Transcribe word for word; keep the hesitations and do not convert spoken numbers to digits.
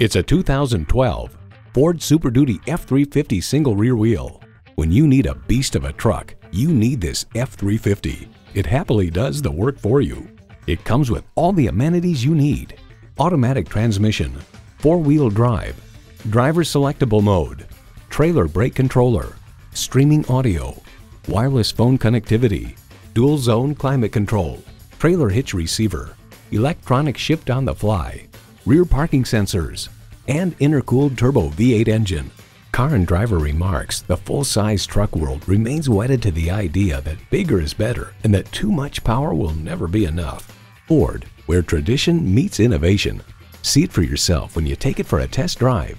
It's a two thousand twelve Ford Super Duty F three fifty single rear wheel. When you need a beast of a truck, you need this F three fifty. It happily does the work for you. It comes with all the amenities you need: automatic transmission, four-wheel drive, driver selectable mode, trailer brake controller, streaming audio, wireless phone connectivity, dual zone climate control, trailer hitch receiver, electronic shift on the fly, rear parking sensors, and intercooled turbo V eight engine. Car and Driver remarks the full-size truck world remains wedded to the idea that bigger is better and that too much power will never be enough. Ford, where tradition meets innovation. See it for yourself when you take it for a test drive.